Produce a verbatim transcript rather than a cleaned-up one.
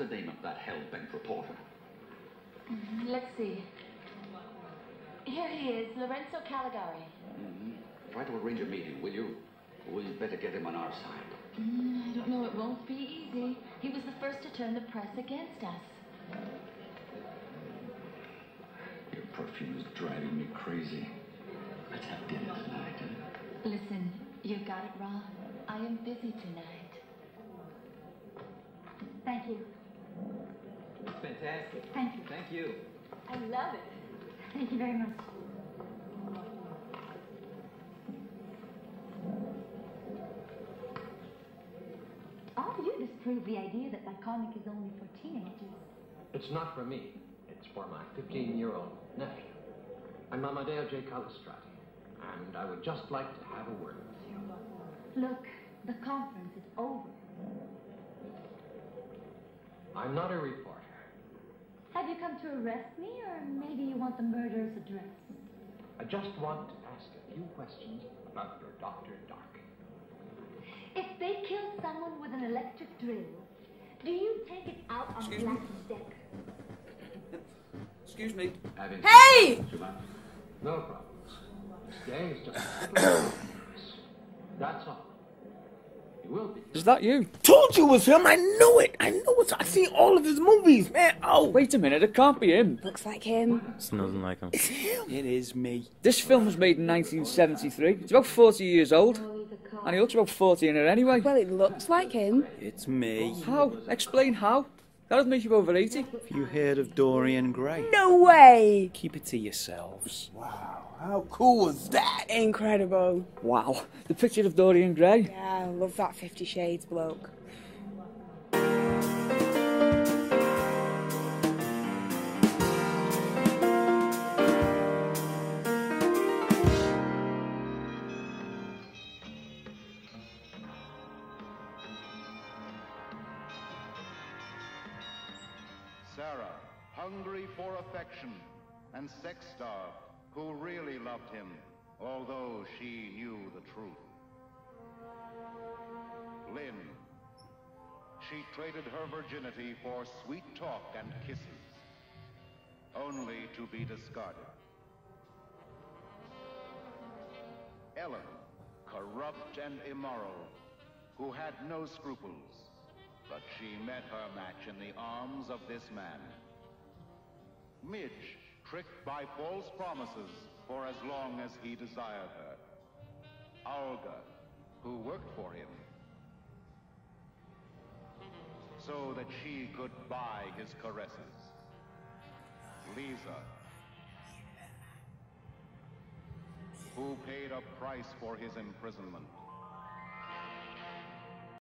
the name of that hell-bent reporter? Mm, let's see. Here he is, Lorenzo Caligari. Mm, try to arrange a meeting, will you? We'd better get him on our side. Mm, I don't know. It won't be easy. He was the first to turn the press against us. Your perfume is driving me crazy. Let's have dinner tonight. Huh? Listen, you've got it wrong. I am busy tonight. Thank you. It's fantastic. Thank you. Thank you. I love it. Thank you very much. All you disprove the idea that my comic is only for teenagers. It's not for me. It's for my fifteen-year-old nephew. I'm Amadeo J. Calistrati, and I would just like to have a word with you. Look, the conference is over. I'm not a reporter. Have you come to arrest me, or maybe you want the murderer's address? I just want to ask a few questions about your Doctor Dark. If they kill someone with an electric drill, do you take it out on Excuse Black me. Deck? Excuse me. Having hey! No problems. Today is just that's all. Is that you? Told you it was him. I knew it. I knew it. I've seen all of his movies, man. Oh, wait a minute. It can't be him. Looks like him. It's nothing like him. It's him. It is me. This film was made in nineteen seventy-three. It's about forty years old. And he looks about forty in it anyway. Well, it looks like him. It's me. How? Explain how. That'll make you over eighty. Have you heard of Dorian Gray? No way! Keep it to yourselves. Wow, how cool was that? Incredible. Wow, the picture of Dorian Gray. Yeah, I love that Fifty Shades bloke. Sarah, hungry for affection, and sex-starved, who really loved him, although she knew the truth. Lynn, she traded her virginity for sweet talk and kisses, only to be discarded. Ellen, corrupt and immoral, who had no scruples, but she met her match in the arms of this man. Midge, tricked by false promises for as long as he desired her. Olga, who worked for him, so that she could buy his caresses. Lisa, who paid a price for his imprisonment.